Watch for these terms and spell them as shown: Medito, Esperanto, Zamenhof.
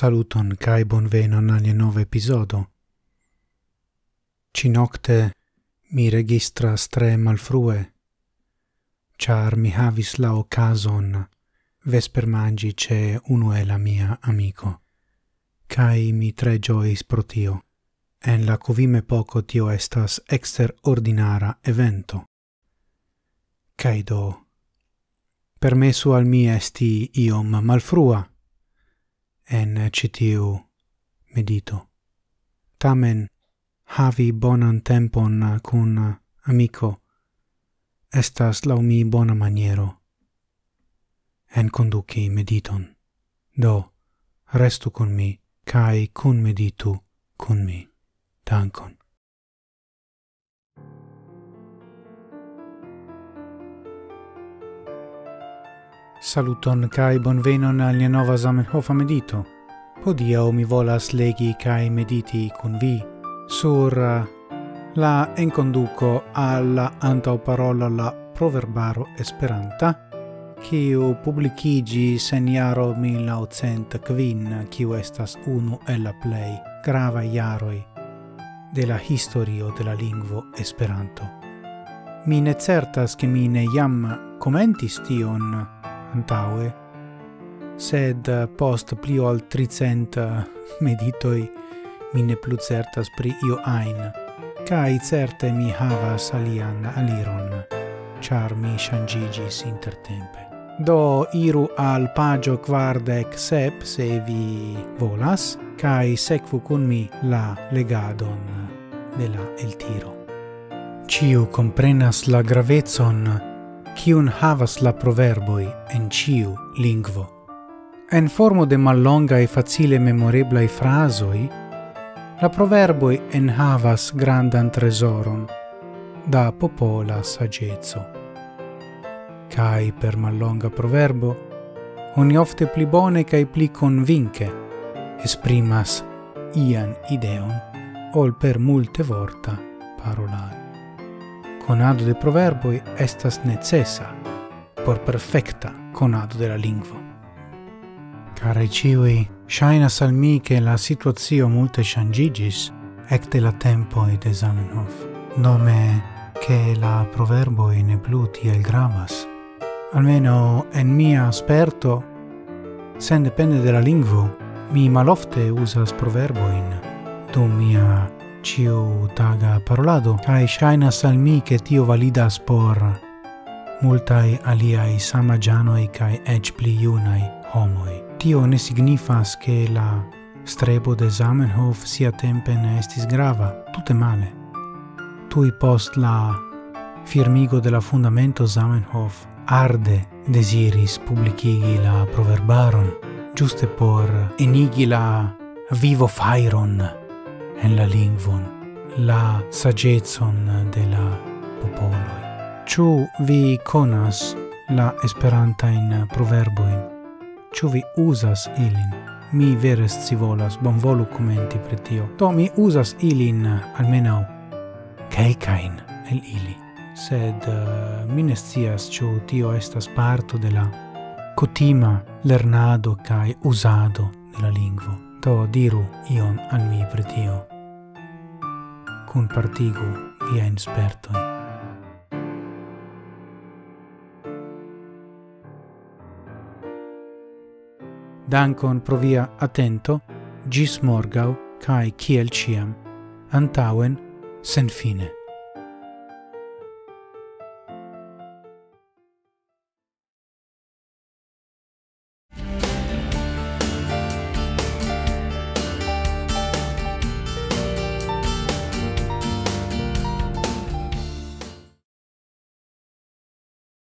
Saluton kai bonvenon al nova episodo. Cinocte mi registras tre malfrue, char mi havis la ocason vespermangi ce unuela mia amico, kai mi tre giois pro tio, en la covime poco tio estas exterordinara evento. Kai do, permesu al mi esti iom malfrua, en citiu medito. Tamen, havi bonan tempon cun amico, estas lau mi bona maniero, en conduci mediton. Do, restu con mi, cae cun meditu con mi. Dankon. Saluton kai bonvenon al nova Zamenhof medito. Hodiaŭ mi volas legi kai mediti kun vi sur la enkonduko alla antaŭparola la proverbaro Esperanta, kiu publikiĝis en jaro 1905, kiu estas unu el la plej gravaj jaroj de la historio de la lingvo Esperanto. Mi ne certas ke mi ne jam komentis tion antaue, sed post pli ol 300 meditoi mi ne plu certas pri io ajn, kai certe mi havas alian aliron, char mi shangigis intertempe. Do iru al pagio 47 se vi volas, kai sekvu kun mi la legadon de la eltiro. Ciu comprenas la gravezon kiun havas la proverboi en ciu lingvo. En formo de mallongai facile memoreblai frasoi, la proverboi en havas grandan tresoron da popola sagezzo. Kai per mallonga proverbo, oni ofte pli bone kai pli convince esprimas ian ideon, ol per multe vorta parolare. Conado de proverboi estas necessa por perfecta conado de la lingvo. Care ciui, shainas al mi che la situazio multe shangigis ecte la tempoi de Zamenhof, nome che la proverboi ne plu tiel gravas. Almeno en mia sperto, sen depende de la lingvo, mi malofte usas proverboin dum mia ciu taga parolado, kai shainas al mi che tio validas por multai aliai samagianoi kai ec pli iunai homoi. Tio ne signifas che la strebo de Zamenhof sia tempe ne estis grava, tutte male. Tui post la firmigo de la fundamento Zamenhof arde desiris publicigi la proverbaron, giuste por enigi la vivo fairon en la lingvon, la sagezzon de la popoloi. Ciu vi conas la esperantain proverboin? Ciu vi usas ilin? Mi vere scivolas, bonvolu commenti pre tio. Do mi usas ilin, almenau kelkain el ili, sed mi ne scias ciu tio estas parto de la kutima lernado kai usado de la lingvo. Do diru ion al mi pre tio, cun partigu via insperto. Dankon pro via attento, gis morgau, cae ciel ciam, antauen sen fine.